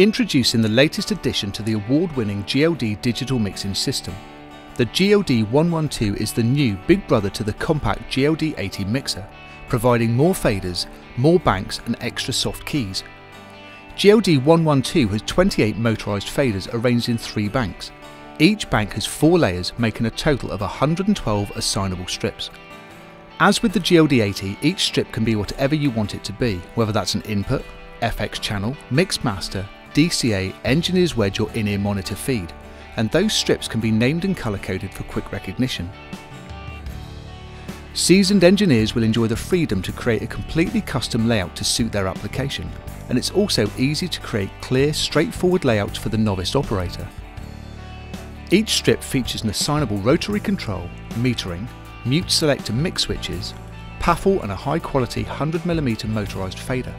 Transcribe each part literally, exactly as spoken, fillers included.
Introducing the latest addition to the award-winning G L D digital mixing system. The G L D one twelve is the new big brother to the compact G L D eighty mixer, providing more faders, more banks and extra soft keys. G L D one twelve has twenty-eight motorized faders arranged in three banks. Each bank has four layers, making a total of one hundred twelve assignable strips. As with the G L D eighty, each strip can be whatever you want it to be, whether that's an input, F X channel, mix master, D C A, engineer's wedge or in-ear monitor feed, and those strips can be named and colour-coded for quick recognition. Seasoned engineers will enjoy the freedom to create a completely custom layout to suit their application, and it's also easy to create clear, straightforward layouts for the novice operator. Each strip features an assignable rotary control, metering, mute select and mix switches, P A F L and a high-quality one hundred millimeter motorised fader.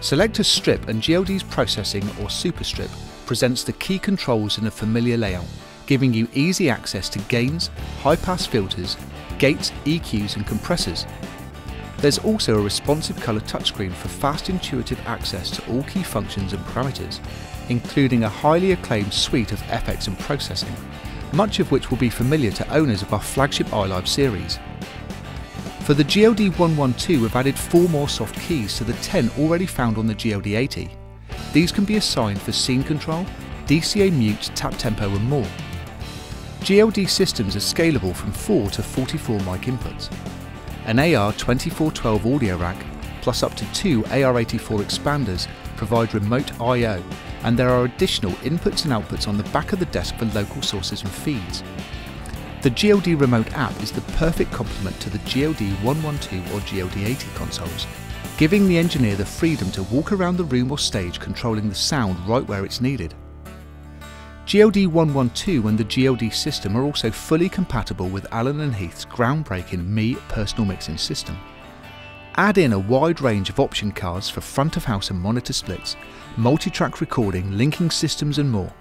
Select a strip and G L D's processing or superstrip presents the key controls in a familiar layout, giving you easy access to gains, high-pass filters, gates, E Qs and compressors. There's also a responsive colour touchscreen for fast intuitive access to all key functions and parameters, including a highly acclaimed suite of F X and processing, much of which will be familiar to owners of our flagship iLive series. For the G L D one twelve, we've added four more soft keys to the ten already found on the G L D eighty. These can be assigned for scene control, D C A mute, tap tempo and more. G L D systems are scalable from four to forty-four mic inputs. An A R twenty-four twelve audio rack, plus up to two A R eighty-four expanders provide remote I O, and there are additional inputs and outputs on the back of the desk for local sources and feeds. The G L D Remote app is the perfect complement to the G L D one twelve or G L D eighty consoles, giving the engineer the freedom to walk around the room or stage controlling the sound right where it's needed. G L D one twelve and the G L D system are also fully compatible with Allen and Heath's groundbreaking Mi Personal Mixing System. Add in a wide range of option cards for front of house and monitor splits, multi-track recording, linking systems and more.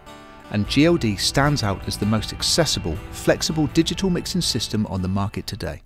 And G L D stands out as the most accessible, flexible digital mixing system on the market today.